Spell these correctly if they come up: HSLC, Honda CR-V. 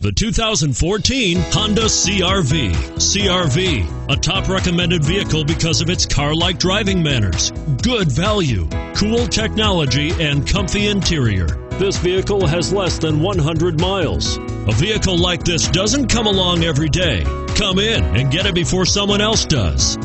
The 2014 Honda CR-V. CR-V, a top recommended vehicle because of its car-like driving manners, good value, cool technology, and comfy interior. This vehicle has less than 100 miles. A vehicle like this doesn't come along every day. Come in and get it before someone else does.